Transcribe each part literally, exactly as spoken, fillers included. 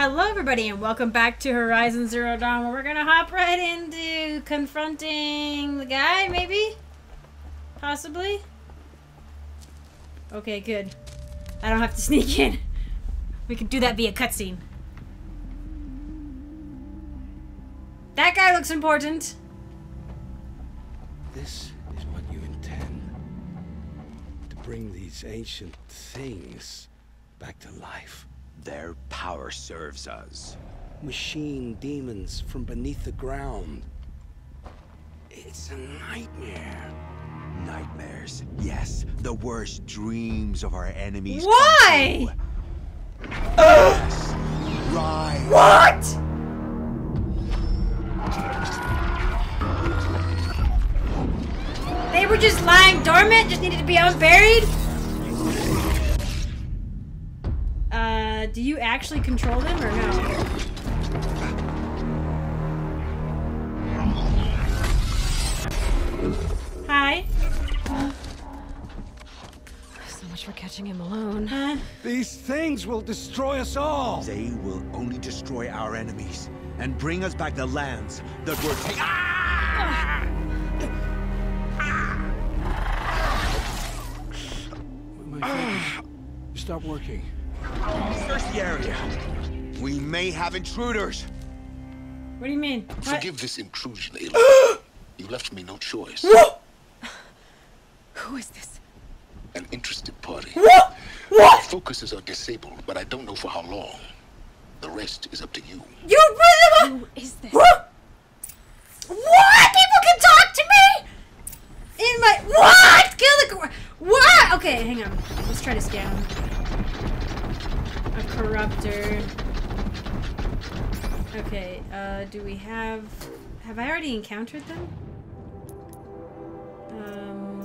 Hello everybody and welcome back to Horizon Zero Dawn, where we're gonna hop right into confronting the guy, maybe? Possibly? Okay, good. I don't have to sneak in. We can do that via cutscene. That guy looks important. This is what you intend. To bring these ancient things back to life. Their power serves us. Machine demons from beneath the ground. It's a nightmare. Nightmares, yes. The worst dreams of our enemies. Why? Yes. Rise. What? They were just lying dormant, just needed to be unburied? Uh, do you actually control them or no? Hi. So much for catching him alone. Huh? These things will destroy us all. They will only destroy our enemies and bring us back the lands that were taken. Ah! My focus stopped working. Search the area. We may have intruders. What do you mean? Forgive what? This intrusion, Aloy. You left me no choice. What? Who is this? An interested party. What? What? The focuses are disabled, but I don't know for how long. The rest is up to you. You really? Who is this? What? What? People can talk to me? In my what? Kilikor. What? Okay, hang on. Let's try to scan him. A Corruptor. Okay, uh, do we have... Have I already encountered them? Um...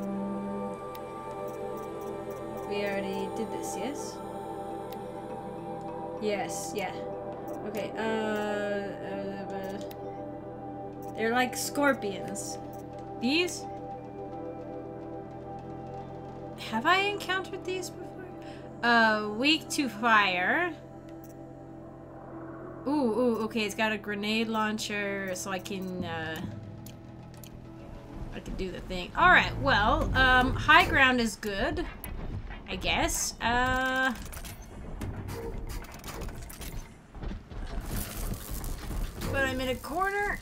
We already did this, yes? Yes, yeah. Okay, uh... uh, uh they're like scorpions. These? Have I encountered these before? Uh, weak to fire. Ooh, ooh, okay, it's got a grenade launcher, so I can, uh... I can do the thing. Alright, well, um, high ground is good, I guess. Uh... But I'm in a corner.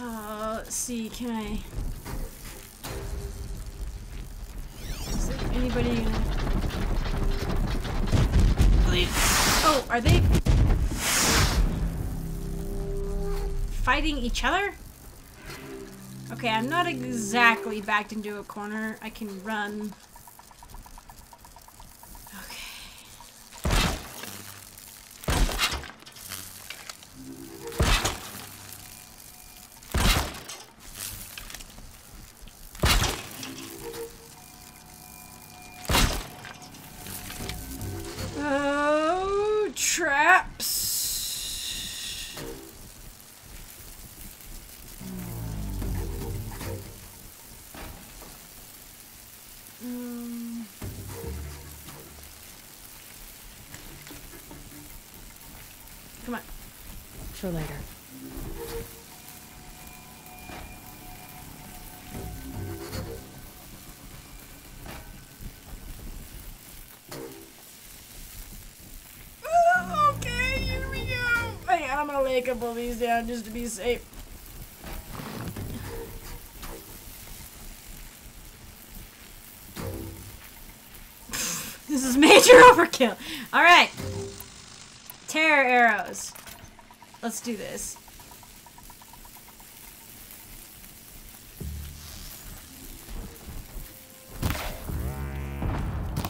Uh, let's see, can I... Anybody? Please. Oh, are they fighting each other? Okay, I'm not exactly backed into a corner. I can run. For later. Oh, okay, here we go. Hey, I'm gonna lay a couple of these down just to be safe. This is major overkill. All right, terror arrows. Let's do this.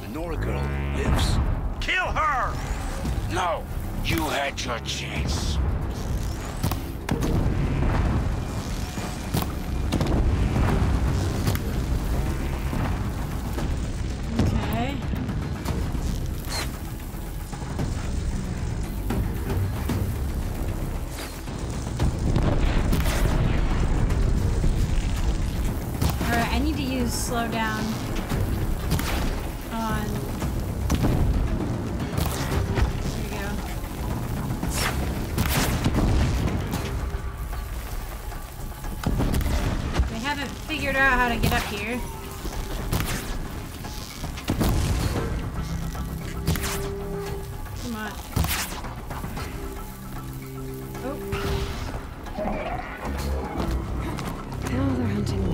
The Nora girl lives. Kill her! No, you had your chance. Slow down on figured out how to get up here. Come on. Oh. Now they're hunting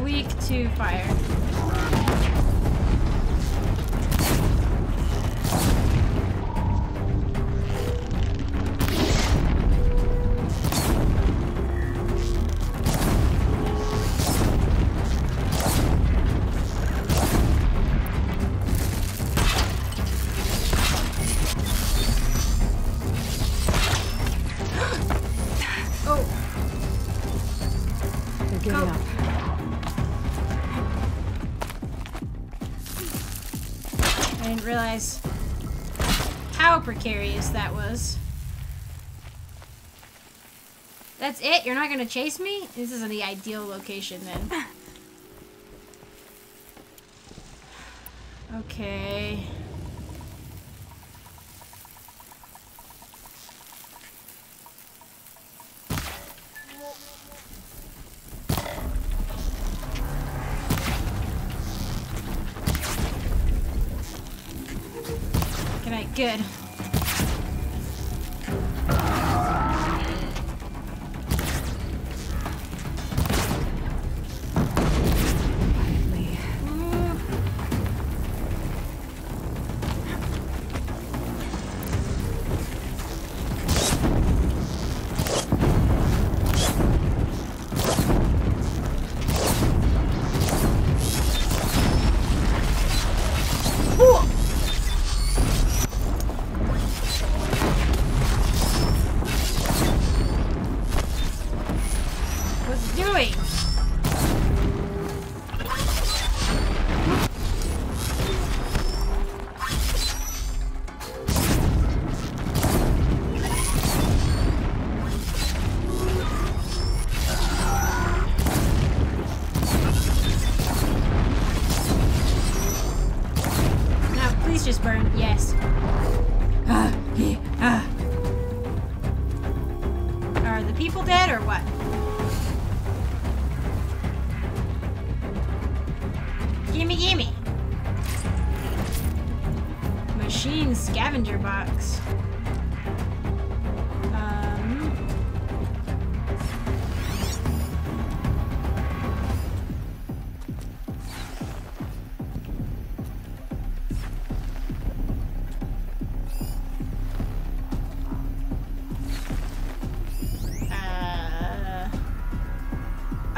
me. Weak to fire. Realize how precarious that was. That's it? You're not gonna chase me? This isn't the ideal location then. Okay. Good.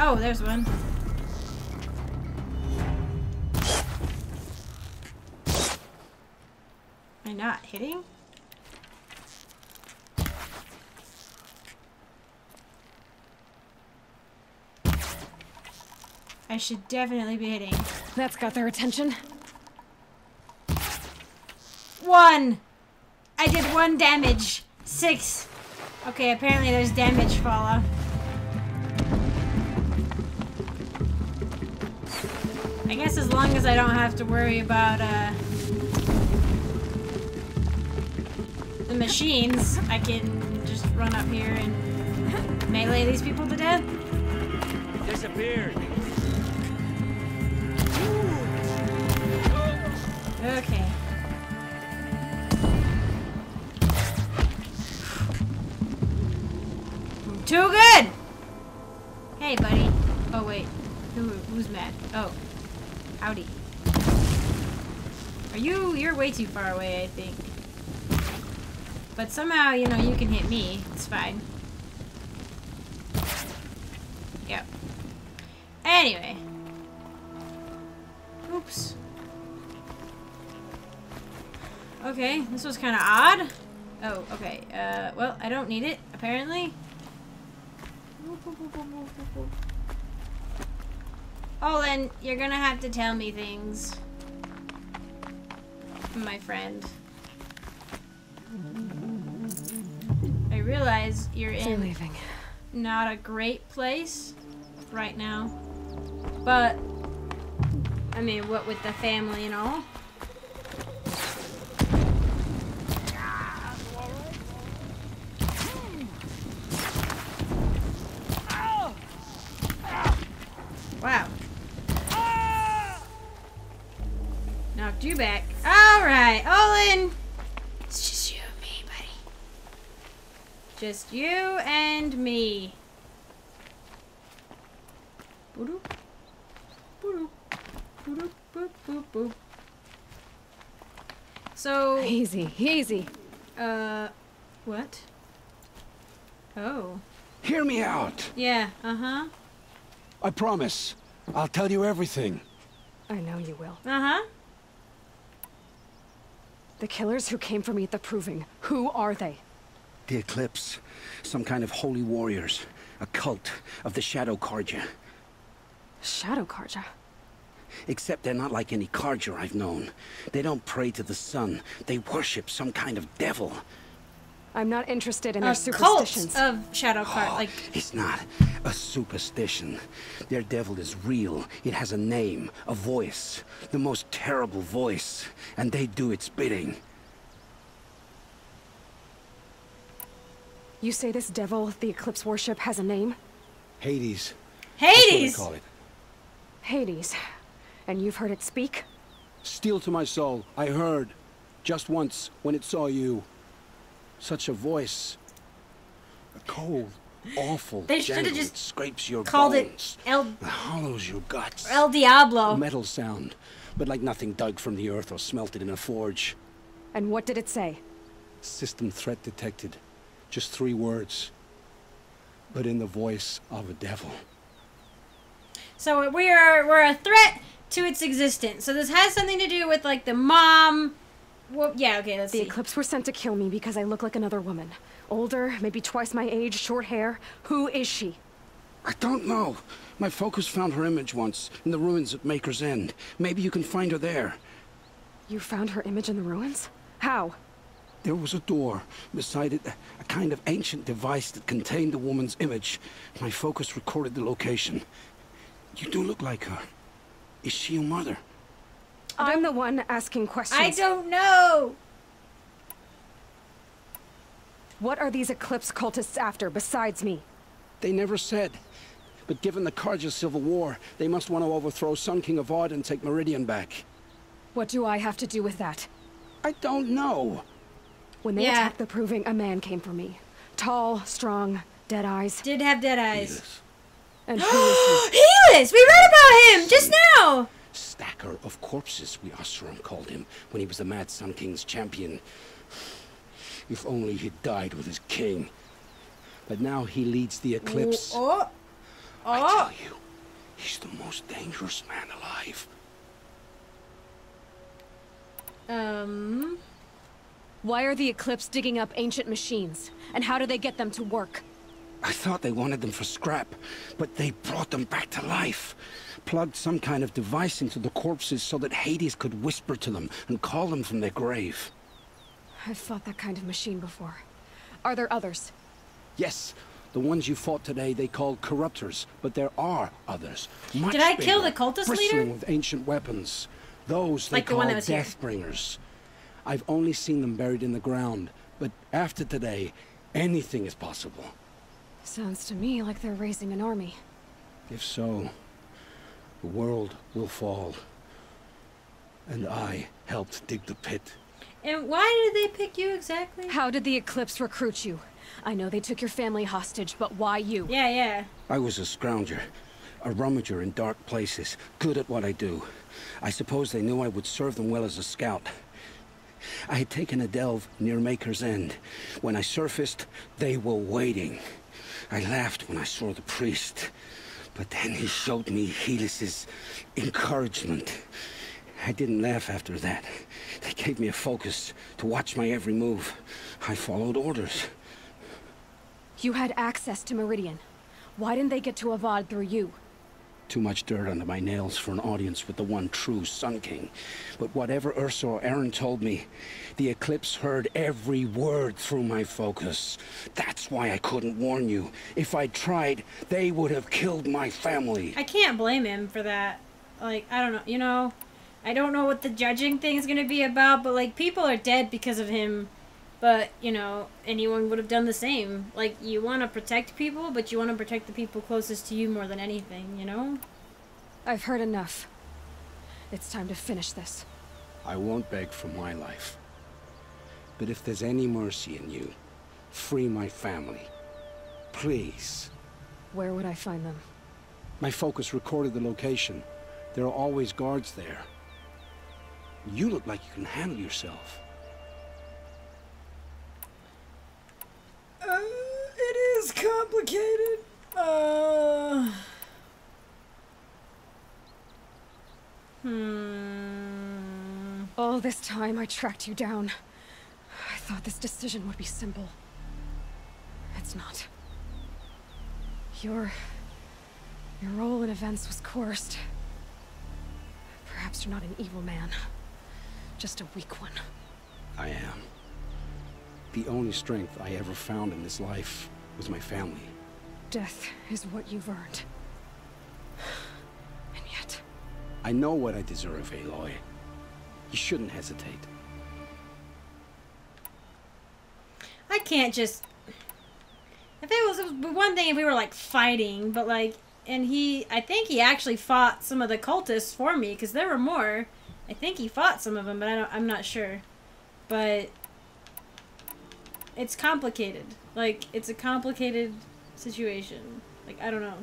Oh, there's one. Am I not hitting? I should definitely be hitting. That's got their attention. One! I did one damage. Six. Okay, apparently there's damage follow. I guess as long as I don't have to worry about uh, the machines, I can just run up here and melee these people to death. Disappeared. Okay. Too good. Hey, buddy. Oh wait, who who's mad? Oh. Howdy. Are you, you're way too far away, I think. But somehow, you know, you can hit me. It's fine. Yep. Anyway. Oops. Okay, this was kind of odd. Oh, okay. Uh, well, I don't need it, apparently. Olin, you're gonna have to tell me things, my friend. I realize you're in leaving. Not a great place right now, but I mean, what with the family and all. Wow. Knocked you back. Alright, Olin! It's just you and me, buddy. Just you and me. Boop. Boop. Boop. Boop. Boop. Boop. So... Easy, easy. Uh, what? Oh. Hear me out. Yeah, uh-huh. I promise. I'll tell you everything. I know you will. Uh-huh. The killers who came for me at the Proving, who are they? The Eclipse. Some kind of holy warriors. A cult of the Shadow Karja. Shadow Karja? Except they're not like any Karja I've known. They don't pray to the sun. They worship some kind of devil. I'm not interested in their superstitions. Cult of Shadow Karja, like... Oh, it's not a superstition. Their devil is real. It has a name, a voice, the most terrible voice, and they do its bidding. You say this devil, the Eclipse worship, has a name? Hades. Hades. That's what they call it. Hades. And you've heard it speak? Steel to my soul. I heard, just once, when it saw you. Such a voice, a cold, awful they jangle. Just it scrapes your called bones, it El it hollows your guts. El Diablo. A metal sound, but like nothing dug from the earth or smelted in a forge. And what did it say? System threat detected. Just three words, but in the voice of a devil. So we are we're a threat to its existence. So this has something to do with like the mom. Well, yeah, okay, let's see. The Eclipse were sent to kill me because I look like another woman. Older, maybe twice my age, short hair. Who is she? I don't know. My focus found her image once, in the ruins at Maker's End. Maybe you can find her there. You found her image in the ruins? How? There was a door. Beside it, a kind of ancient device that contained the woman's image. My focus recorded the location. You do look like her. Is she your mother? I'm the one asking questions. I don't know! What are these Eclipse cultists after, besides me? They never said. But given the Karja Civil War, they must want to overthrow Sun King of Ard and take Meridian back. What do I have to do with that? I don't know. When they yeah. attacked the Proving, a man came for me. Tall, strong, dead eyes. Did have dead eyes. Helis. And Helis. Helis! We read about him just now! Stacker of corpses, we Oseram called him, when he was the Mad Sun King's champion. If only he'd died with his king. But now he leads the Eclipse. Oh, oh. I tell you, he's the most dangerous man alive. Um... Why are the Eclipse digging up ancient machines? And how do they get them to work? I thought they wanted them for scrap, but they brought them back to life. Plugged some kind of device into the corpses so that Hades could whisper to them and call them from their grave. I've fought that kind of machine before. Are there others? Yes. The ones you fought today they call Corruptors, but there are others. Much Did I bigger, kill the cultist leader? With ancient weapons. Those they like call the one that was Deathbringers. Here. I've only seen them buried in the ground, but after today, anything is possible. Sounds to me like they're raising an army. If so, the world will fall. And I helped dig the pit. And why did they pick you exactly? How did the Eclipse recruit you? I know they took your family hostage, but why you? Yeah, yeah. I was a scrounger, a rummager in dark places, good at what I do. I suppose they knew I would serve them well as a scout. I had taken a delve near Maker's End. When I surfaced, they were waiting. I laughed when I saw the priest. But then he showed me Helis's encouragement. I didn't laugh after that. They gave me a focus to watch my every move. I followed orders. You had access to Meridian. Why didn't they get to Avad through you? Too much dirt under my nails for an audience with the one true Sun King. But whatever Ursa or Aaron told me, the Eclipse heard every word through my focus. That's why I couldn't warn you. If I tried, they would have killed my family. I can't blame him for that. Like, I don't know, you know, I don't know what the judging thing is gonna be about, but like, people are dead because of him. But, you know, anyone would have done the same. Like, you want to protect people, but you want to protect the people closest to you more than anything, you know? I've heard enough. It's time to finish this. I won't beg for my life. But if there's any mercy in you, free my family. Please. Where would I find them? My focus recorded the location. There are always guards there. You look like you can handle yourself. Uh, it is complicated. Uh... Hmm. All this time I tracked you down. I thought this decision would be simple. It's not. Your... your role in events was coerced. Perhaps you're not an evil man. Just a weak one. I am. The only strength I ever found in this life was my family. Death is what you've earned. And yet... I know what I deserve, Aloy. You shouldn't hesitate. I can't just... If it was, it was one thing if we were, like, fighting, but, like... And he... I think he actually fought some of the cultists for me, because there were more. I think he fought some of them, but I don't, I'm not sure. But... It's complicated. Like, it's a complicated situation. Like, I don't know.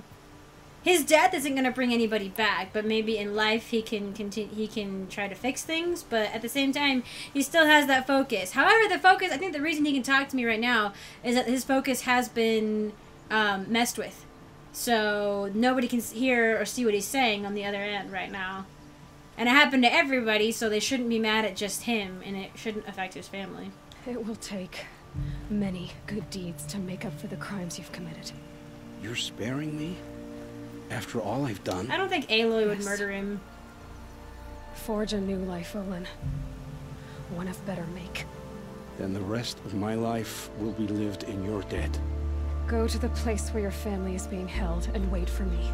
His death isn't going to bring anybody back, but maybe in life he can continue, he can try to fix things, but at the same time, he still has that focus. However, the focus... I think the reason he can talk to me right now is that his focus has been um, messed with. So nobody can hear or see what he's saying on the other end right now. And it happened to everybody, so they shouldn't be mad at just him, and it shouldn't affect his family. It will take many good deeds to make up for the crimes you've committed. You're sparing me? After all I've done? I don't think Aloy would yes. murder him. Forge a new life, Olin. One of better make. Then the rest of my life will be lived in your debt. Go to the place where your family is being held and wait for me.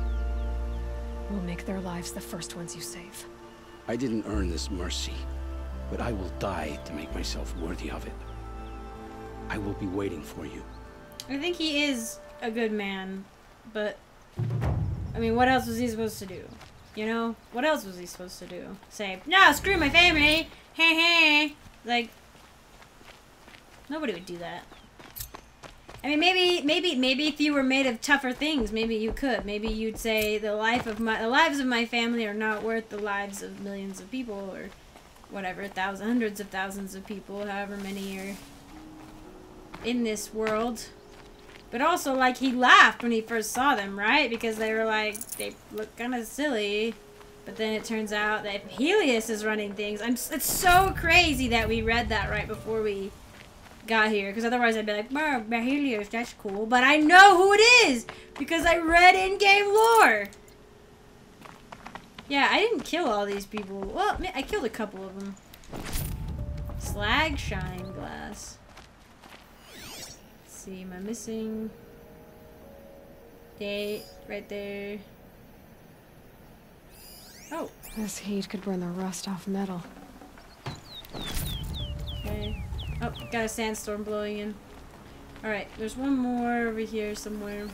We'll make their lives the first ones you save. I didn't earn this mercy, but I will die to make myself worthy of it. I will be waiting for you. I think he is a good man, but... I mean, what else was he supposed to do? You know? What else was he supposed to do? Say, no, screw my family! Hey, hey! Like... Nobody would do that. I mean, maybe, maybe, maybe if you were made of tougher things, maybe you could. Maybe you'd say the life of my, the lives of my family are not worth the lives of millions of people, or whatever, thousands, hundreds of thousands of people, however many are in this world. But also, like, he laughed when he first saw them, right? Because they were like, they look kind of silly. But then it turns out that if Helis is running things, I'm. It's so crazy that we read that right before we got here, because otherwise I'd be like, wow, Helios, that's cool, but I know who it is because I read in-game lore. Yeah, I didn't kill all these people. Well, I killed a couple of them. Slag shine glass. Let's see, am I missing? Date right there. Oh, this heat could burn the rust off metal. Okay. Oh, got a sandstorm blowing in. Alright, there's one more over here somewhere.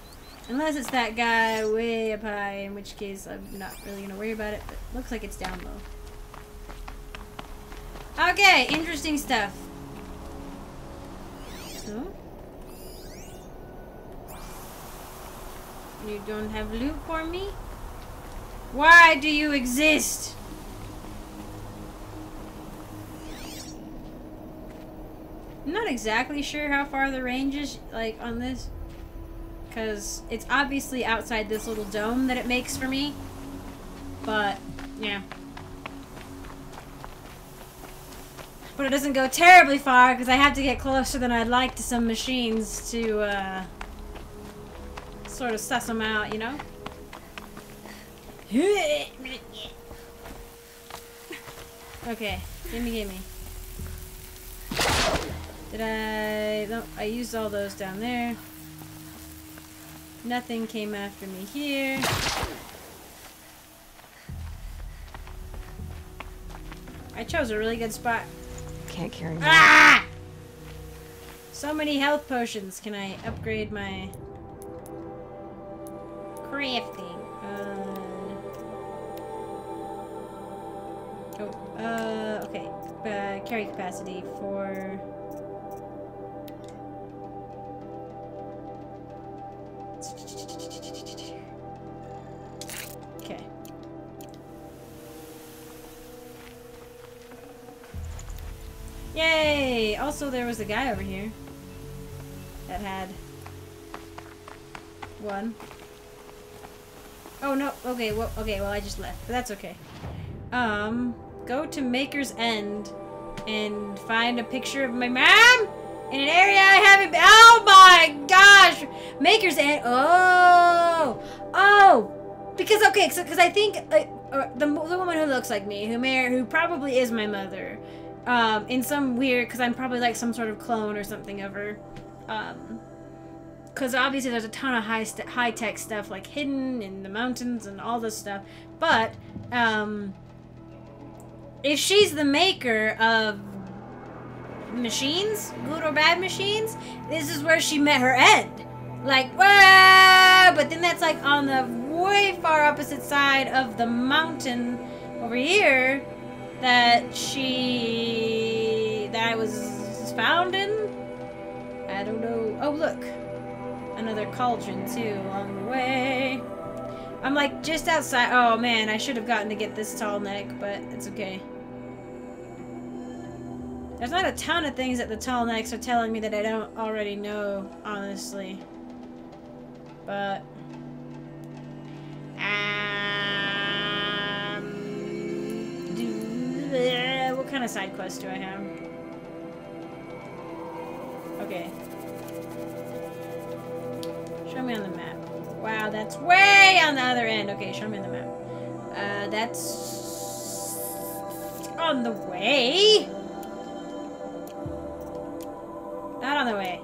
Unless it's that guy way up high, in which case I'm not really gonna worry about it, but it looks like it's down low. Okay, interesting stuff. So? You don't have loot for me? Why do you exist? I'm not exactly sure how far the range is, like, on this. Because it's obviously outside this little dome that it makes for me. But, yeah. But it doesn't go terribly far, because I have to get closer than I'd like to some machines to, uh... sort of suss them out, you know? Okay. Gimme, gimme. Did I... No, I used all those down there. Nothing came after me here. I chose a really good spot. Can't carry more. Ah! So many health potions. Can I upgrade my... crafting? Uh... Sure. Uh, okay. Uh, carry capacity for... Okay. Yay! Also, there was a guy over here that had one. Oh, no. Okay, well, okay, well, I just left, but that's okay. Um, go to Maker's End and find a picture of my mom in an area I haven't been. Oh my gosh! Maker's End. Oh! Oh! Because, okay, so, because I think uh, the, the woman who looks like me, who may, who probably is my mother, um, in some weird, because I'm probably like some sort of clone or something of her, um... because obviously there's a ton of high st high-tech stuff, like, hidden in the mountains and all this stuff. But, um... if she's the maker of machines, good or bad machines, this is where she met her end. Like, whoa! But then that's, like, on the way far opposite side of the mountain over here that she... that I was found in? I don't know. Oh, look. Another cauldron too along the way. I'm like just outside. Oh man, I should have gotten to get this Tallneck, but it's okay. There's not a ton of things that the Tallnecks are telling me that I don't already know, honestly. But um, do, what kind of side quest do I have? Okay. Show me on the map. Wow, that's way on the other end. Okay, show me on the map. Uh, that's... on the way? Not on the way.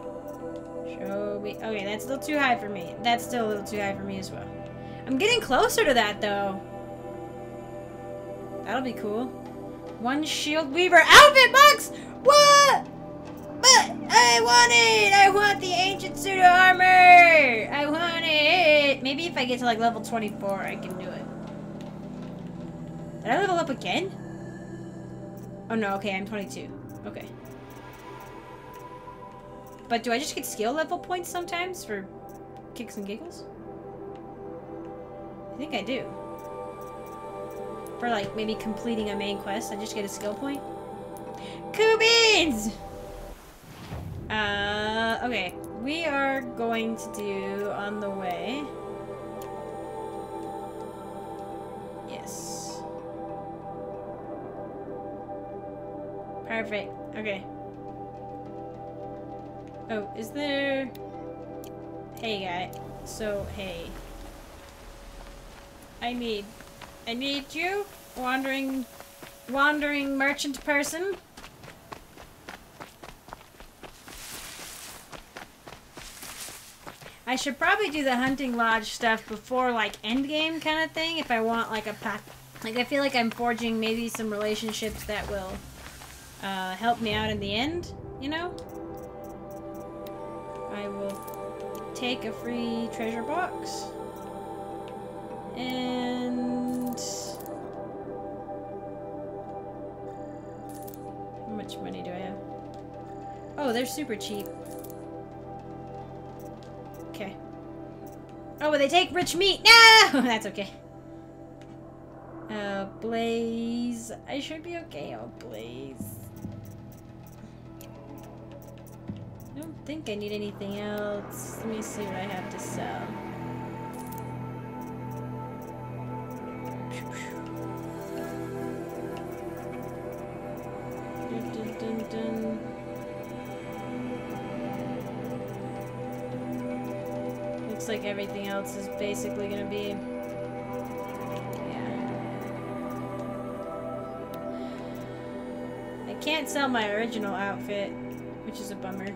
Show me... Okay, that's still too high for me. That's still a little too high for me as well. I'm getting closer to that, though. That'll be cool. One shield weaver outfit box! What? But I want it! I want the ancient pseudo armor! I want it! Maybe if I get to like level twenty-four, I can do it. Did I level up again? Oh no, okay, I'm twenty-two. Okay. But do I just get skill level points sometimes for kicks and giggles? I think I do. For like maybe completing a main quest, I just get a skill point. Cool beans! Uh, okay. We are going to do on the way. Yes. Perfect. Okay. Oh, is there... Hey, guy. So, hey. I need... I need you, wandering... Wandering merchant person. I should probably do the hunting lodge stuff before, like, endgame kind of thing, if I want, like, a pack. Like, I feel like I'm forging maybe some relationships that will, uh, help me out in the end, you know? I will take a free treasure box. And... how much money do I have? Oh, they're super cheap. Okay. Oh, but they take rich meat! No! That's okay. Uh, Blaze. I should be okay. Oh, Blaze. I don't think I need anything else. Let me see what I have to sell. Dun, dun, dun, dun. Like everything else is basically gonna be, yeah. I can't sell my original outfit, which is a bummer.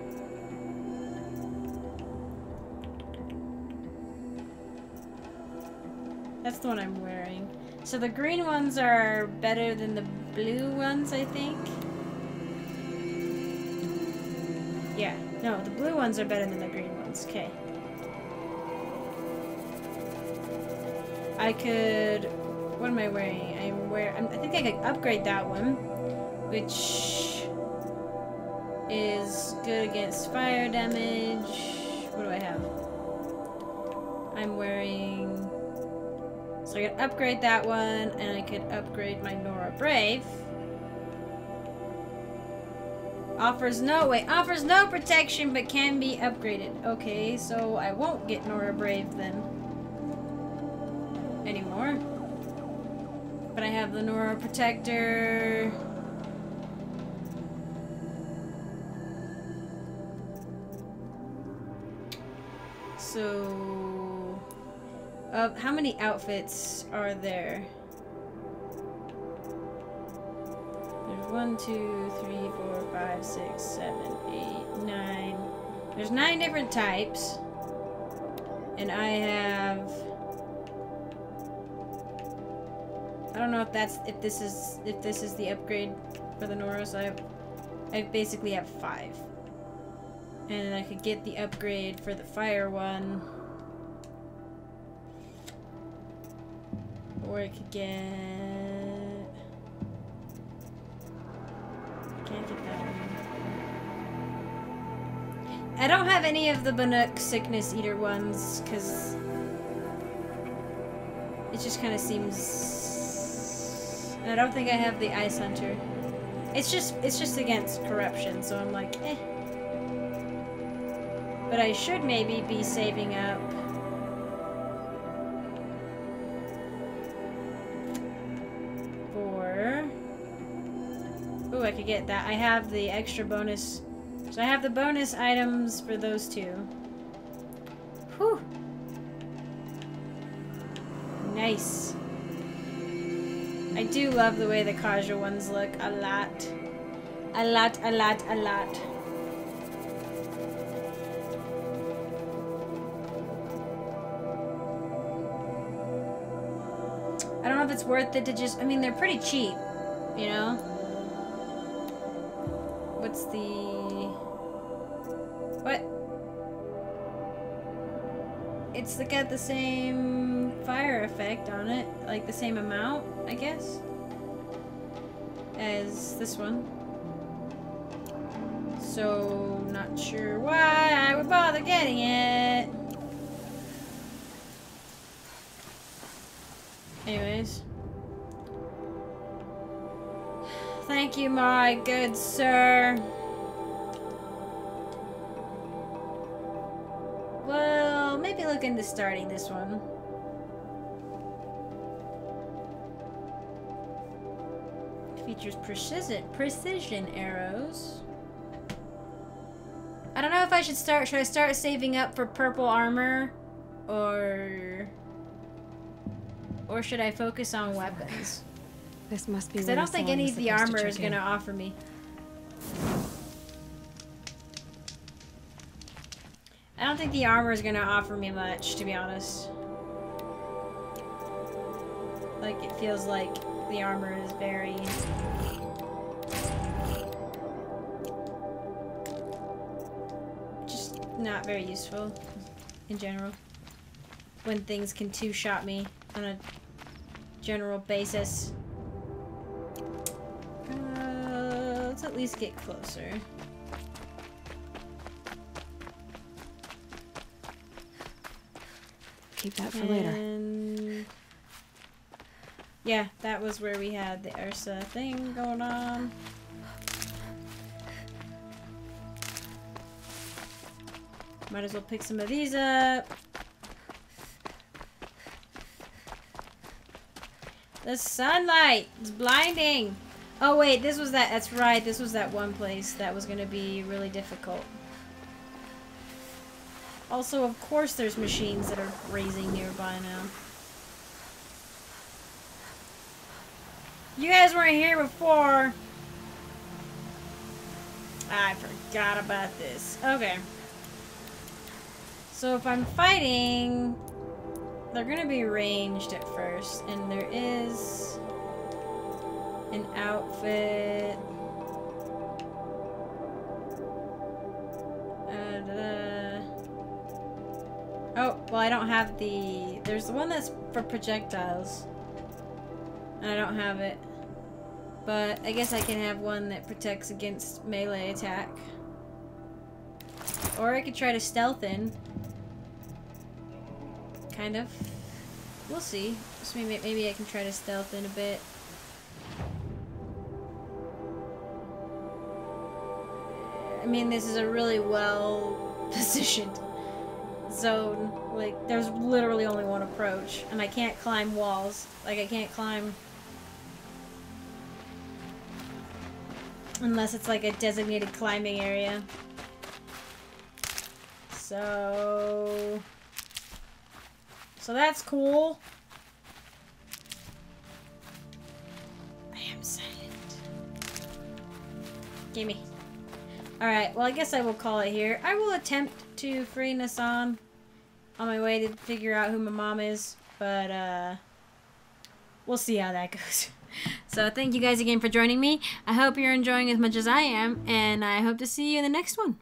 That's the one I'm wearing. So the green ones are better than the blue ones, I think. Yeah, no, the blue ones are better than the green ones. Okay. I could What am I wearing? I'm wear. I'm, I think I can upgrade that one, which is good against fire damage. What do I have? I'm wearing. So I could upgrade that one, and I could upgrade my Nora Brave. Offers no way. Offers no protection, but can be upgraded. Okay, so I won't get Nora Brave then. Anymore. But I have the Nora Protector. So... Uh, how many outfits are there? There's one, two, three, four, five, six, seven, eight, nine. There's nine different types. And I have... I don't know if that's if this is if this is the upgrade for the Nora, so I I basically have five. And then I could get the upgrade for the fire one. Or I could get... I can't get that one. I don't have any of the Banuk Sickness Eater ones, because... It just kind of seems... And I don't think I have the Ice Hunter. It's just, it's just against corruption, so I'm like, eh. But I should maybe be saving up. For... Ooh, I could get that. I have the extra bonus. So I have the bonus items for those two. Whew! Nice. I do love the way the Karja ones look a lot. A lot, a lot, a lot. I don't know if it's worth it to just... I mean, they're pretty cheap, you know? What's the... What? It's got the same fire effect on it. Like, the same amount, I guess? As this one. So, not sure why I would bother getting it. Anyways. Thank you, my good sir. Well, maybe look into starting this one. It features precision precision arrows. I don't know if I should start. Should I start saving up for purple armor? Or... Or should I focus on weapons? This must be. Because I don't think any of the armor is going to offer me. I don't think the armor is going to offer me much, to be honest. Like, it feels like the armor is very... Just not very useful, in general. When things can two-shot me on a general basis. Uh, let's at least get closer. Keep that for and... later. Yeah, that was where we had the Ursa thing going on. Might as well pick some of these up. The sunlight! It's blinding! Oh wait, this was that- that's right, this was that one place that was gonna be really difficult. Also, of course there's machines that are raising nearby now. You guys weren't here before! I forgot about this. Okay. So if I'm fighting... They're gonna be ranged at first, and there is an outfit. And, uh, oh, well, I don't have the. There's the one that's for projectiles. I don't have it. But I guess I can have one that protects against melee attack. Or I could try to stealth in. Kind of. We'll see. So maybe, maybe I can try to stealth in a bit. I mean, this is a really well-positioned zone. Like, there's literally only one approach. And I can't climb walls. Like, I can't climb... unless it's like a designated climbing area. So... So that's cool. I am silent. Gimme. Alright, well I guess I will call it here. I will attempt to free Nissan on my way to figure out who my mom is. But, uh... we'll see how that goes. So thank you guys again for joining me. I hope you're enjoying as much as I am, and I hope to see you in the next one.